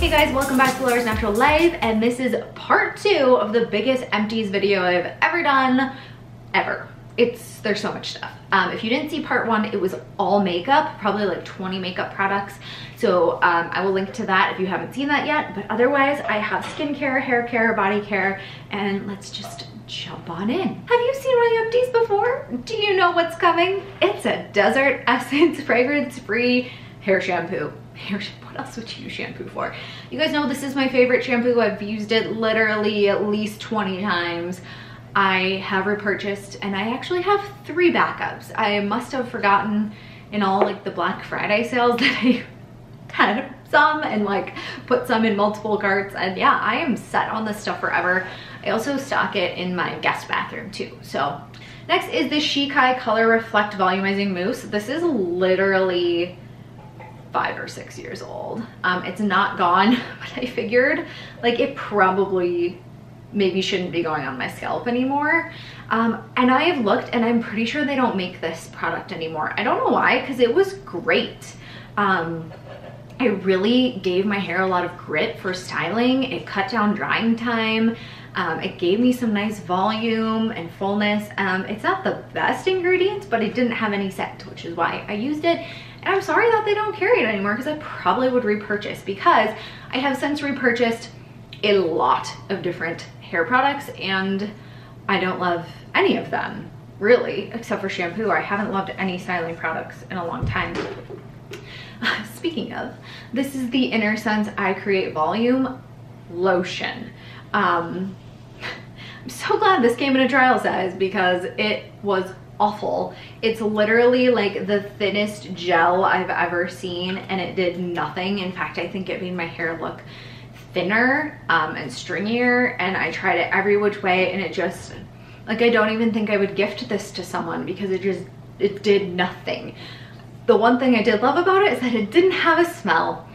Hey guys, welcome back to Laura's Natural Life, and this is part 2 of the biggest empties video I've ever done, ever. There's so much stuff. If you didn't see part 1, it was all makeup, probably like 20 makeup products. So I will link to that if you haven't seen that yet. But otherwise, I have skincare, hair care, body care, and let's just jump on in. Have you seen my empties before? Do you know what's coming? It's a Desert Essence fragrance-free hair shampoo. What else would you use shampoo for? You guys know this is my favorite shampoo. I've used it literally at least 20 times. I have repurchased, and I actually have 3 backups. I must have forgotten in all like the Black Friday sales that I had some and like put some in multiple carts, and yeah, I am set on this stuff forever. I also stock it in my guest bathroom too. So next is the Shikai Color Reflect Volumizing Mousse. This is literally 5 or 6 years old. It's not gone, but I figured like it probably maybe shouldn't be going on my scalp anymore. And I have looked, and I'm pretty sure they don't make this product anymore. I don't know why, because it was great. I really gave my hair a lot of grit for styling. It cut down drying time. It gave me some nice volume and fullness. It's not the best ingredients, but it didn't have any scent, which is why I used it. And I'm sorry that they don't carry it anymore, because I probably would repurchase, because I have since repurchased a lot of different hair products, and I don't love any of them really, except for shampoo. I haven't loved any styling products in a long time. Speaking of, this is the InnerSense I Create Volume Lotion. I'm so glad this came in a trial size, because it was awful. It's literally like the thinnest gel I've ever seen, and it did nothing. In fact, I think it made my hair look thinner and stringier, and I tried it every which way, and it just, like, I don't even think I would gift this to someone, because it did nothing. The one thing I did love about it is that it didn't have a smell,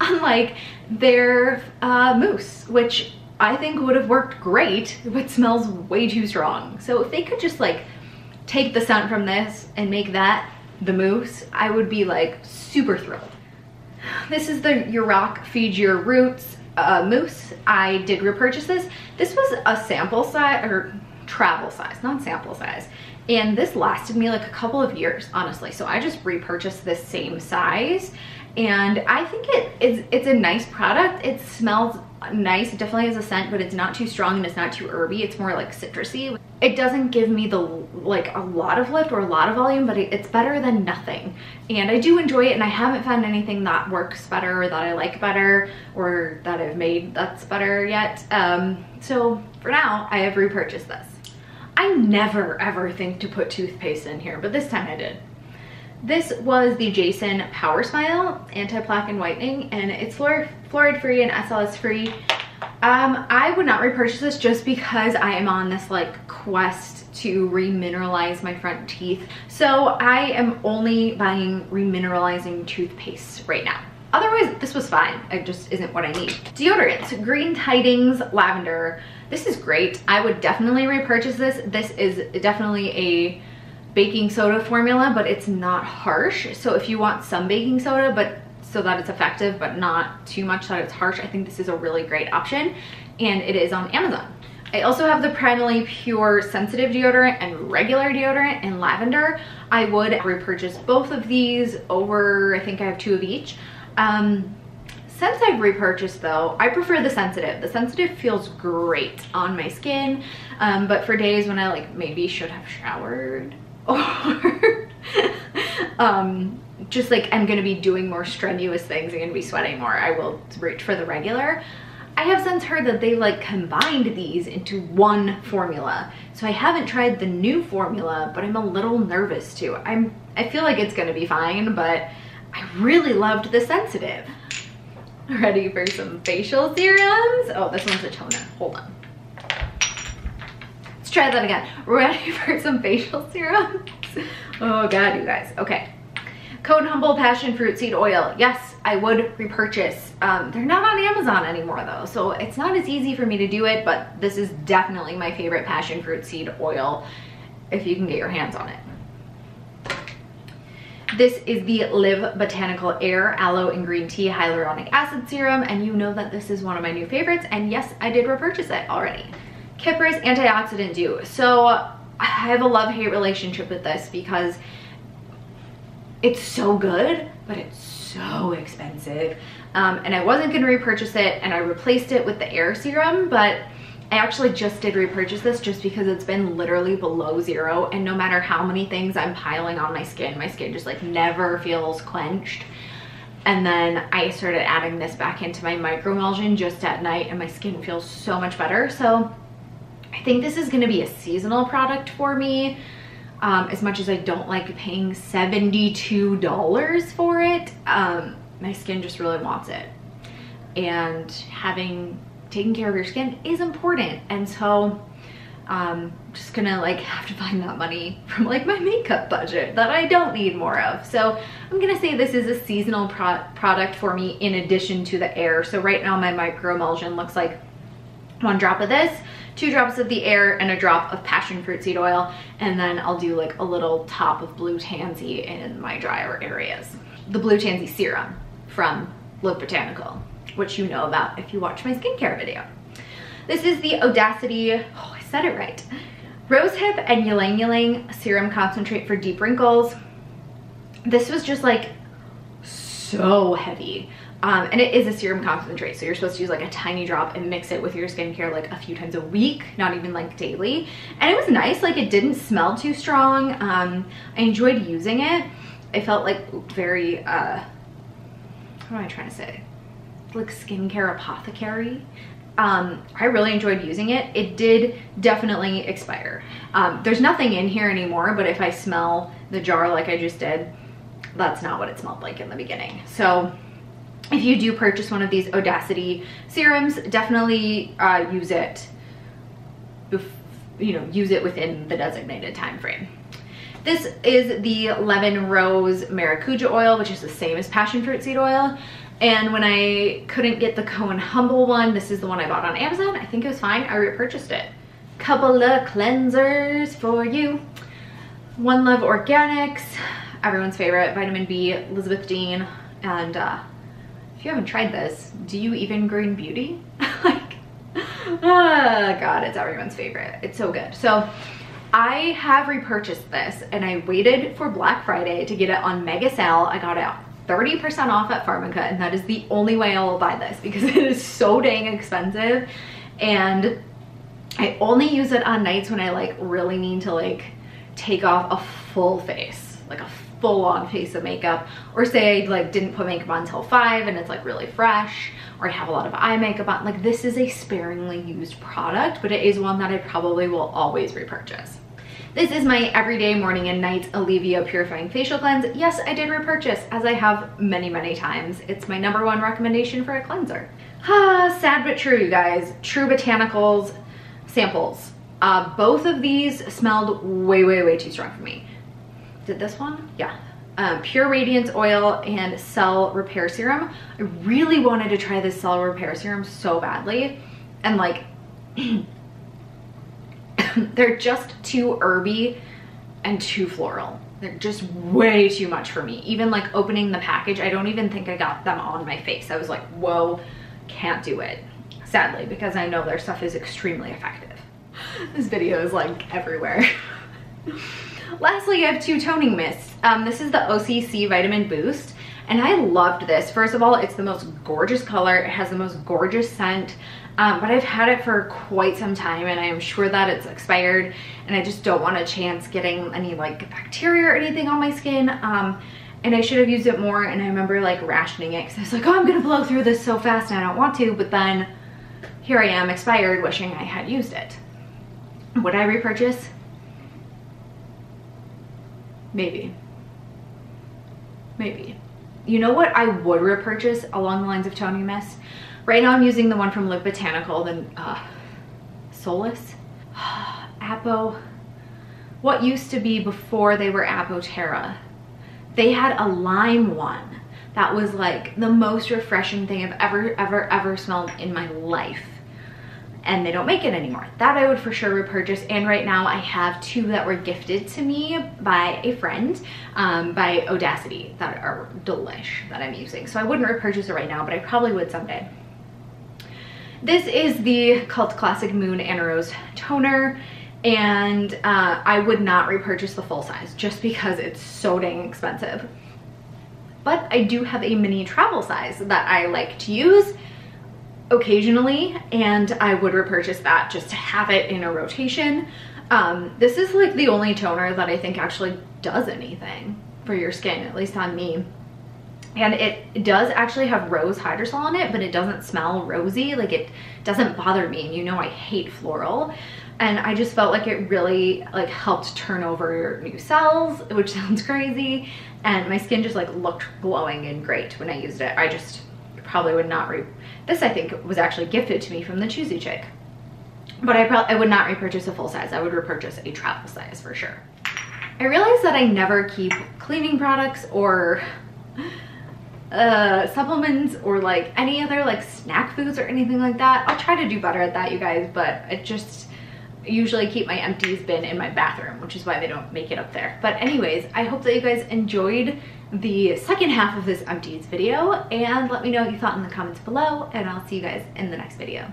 unlike their mousse, which I think would have worked great, but smells way too strong. So if they could just like take the scent from this and make that the mousse, I would be like super thrilled. This is the Yarok Feed Your Roots mousse. I did repurchase this. This was a sample size, or travel size, not sample size. And this lasted me like a couple of years, honestly. So I just repurchased this same size. And I think it's a nice product. It smells nice. It definitely has a scent, but it's not too strong and it's not too herby. It's more like citrusy. It doesn't give me the like a lot of lift or a lot of volume, but it's better than nothing. And I do enjoy it, and I haven't found anything that works better or that I like better or that I've made that's better yet. So for now, I have repurchased this. I never ever think to put toothpaste in here, but this time I did. This was the Jason Power Smile Anti-Plaque and Whitening, and it's fluoride-free and SLS-free. I would not repurchase this just because I am on this like quest to remineralize my front teeth. So I am only buying remineralizing toothpaste right now. Otherwise, this was fine. It just isn't what I need. Deodorants, Green Tidings Lavender. This is great. I would definitely repurchase this. This is definitely a baking soda formula, but it's not harsh. So if you want some baking soda, but so that it's effective, but not too much that it's harsh, I think this is a really great option, and it is on Amazon. I also have the Primally Pure Sensitive Deodorant and Regular Deodorant in Lavender. I would repurchase both of these over, I think I have 2 of each. Since I've repurchased though, I prefer the sensitive. The sensitive feels great on my skin, but for days when I like maybe should have showered, or just like I'm gonna be doing more strenuous things, I'm gonna be sweating more, I will reach for the regular. I have since heard that they like combined these into one formula, so I haven't tried the new formula, but I'm a little nervous too. I feel like it's gonna be fine, but I really loved the sensitive. Ready for some facial serums? Oh, this one's a toner, hold on. Try that again. Ready for some facial serums? Oh god, you guys. Okay, Code Humble Passion Fruit Seed Oil. Yes, I would repurchase. They're not on Amazon anymore though, so it's not as easy for me to do it, but this is definitely my favorite passion fruit seed oil if you can get your hands on it. This is the Live Botanical Air Aloe and Green Tea Hyaluronic Acid Serum, and you know that this is one of my new favorites, and yes, I did repurchase it already. Kypris Antioxidant Dew. So I have a love-hate relationship with this because it's so good, but it's so expensive. And I wasn't gonna repurchase it, and I replaced it with the air serum, but I actually just did repurchase this just because it's been literally below zero, and no matter how many things I'm piling on my skin just like never feels quenched. And then I started adding this back into my microemulsion just at night, and my skin feels so much better. So I think this is gonna be a seasonal product for me. As much as I don't like paying $72 for it, my skin just really wants it. And taking care of your skin is important. And so just gonna like have to find that money from like my makeup budget that I don't need more of. So I'm gonna say this is a seasonal product for me in addition to the air. So right now my microemulsion looks like 1 drop of this, 2 drops of the air, and 1 drop of passion fruit seed oil, and then I'll do like a little top of blue tansy in my drier areas. The blue tansy serum from Live Botanical, which you know about if you watch my skincare video. This is the Odacite, oh I said it right, Rosehip and Ylang Ylang Serum Concentrate for Deep Wrinkles. This was just like so heavy. And it is a serum concentrate, so you're supposed to use like a tiny drop and mix it with your skincare like a few times a week, not even like daily. And it was nice, like it didn't smell too strong. I enjoyed using it. It felt like very, what am I trying to say? Like skincare apothecary. I really enjoyed using it. It did definitely expire. There's nothing in here anymore, but if I smell the jar like I just did, that's not what it smelled like in the beginning. So if you do purchase one of these Odacite serums, definitely use it, you know, use it within the designated time frame. This is the Leven Rose maracuja oil, which is the same as passion fruit seed oil. And when I couldn't get the Cohen Humble one, this is the one I bought on Amazon. I think it was fine. I repurchased it. Couple of cleansers for you. One Love Organics, everyone's favorite, vitamin B, Elizabeth Dean, and if you haven't tried this, do you even green beauty? Like, oh God, it's everyone's favorite. It's so good. So I have repurchased this, and I waited for Black Friday to get it on mega sale. I got it 30% off at Pharmaca, and that is the only way I will buy this because it is so dang expensive, and I only use it on nights when I like really need to like take off a full face, like a full-on face of makeup, or say I like didn't put makeup on until 5 and it's like really fresh, or I have a lot of eye makeup on. Like, this is a sparingly used product, but it is one that I probably will always repurchase. This is my everyday morning and night Aleavia Purifying Facial Cleanse. Yes, I did repurchase, as I have many, many times. It's my #1 recommendation for a cleanser. Sad but true, you guys. True Botanicals samples. Both of these smelled way, way, way too strong for me. Did this one? Yeah. Pure Radiance Oil and Cell Repair Serum. I really wanted to try this Cell Repair Serum so badly, and like they're just too herby and too floral. They're just way too much for me. Even like opening the package, I don't even think I got them on my face. I was like, whoa, can't do it. Sadly, because I know their stuff is extremely effective. This video is like everywhere. Lastly, I have 2 toning mists. This is the OCC Vitamin Boost, and I loved this. First of all, it's the most gorgeous color. It has the most gorgeous scent, but I've had it for quite some time, and I am sure that it's expired, and I just don't want a chance getting any like bacteria or anything on my skin. And I should have used it more, and I remember like rationing it because I was like, oh, I'm gonna blow through this so fast and I don't want to, but then here I am expired wishing I had used it. Would I repurchase? Maybe. Maybe. You know what I would repurchase along the lines of toning mist? Right now I'm using the one from Live Botanical, the Solace, Apo, what used to be before they were Apoterra. They had a lime one that was like the most refreshing thing I've ever smelled in my life. and they don't make it anymore. That I would for sure repurchase, and right now I have two that were gifted to me by a friend by Odacite that are delish that I'm using. So I wouldn't repurchase it right now, but I probably would someday. This is the Cult Classic Mun Anarose Toner, and I would not repurchase the full size just because it's so dang expensive. But I do have a mini travel size that I like to use occasionally, and I would repurchase that just to have it in a rotation. This is like the only toner that I think actually does anything for your skin, at least on me. And it does actually have rose hydrosol on it, but it doesn't smell rosy. Like, it doesn't bother me, and you know I hate floral. And I just felt like it really like helped turn over new cells, which sounds crazy. And my skin just like looked glowing and great when I used it. I just probably would not this I think was actually gifted to me from the Choosy Chick. But I would not repurchase a full size. I would repurchase a travel size for sure. I realized that I never keep cleaning products or supplements or like any other like snack foods or anything like that. I'll try to do better at that, you guys, but I just usually keep my empties bin in my bathroom, which is why they don't make it up there. But anyways, I hope that you guys enjoyed the second half of this empties video, and let me know what you thought in the comments below, and I'll see you guys in the next video.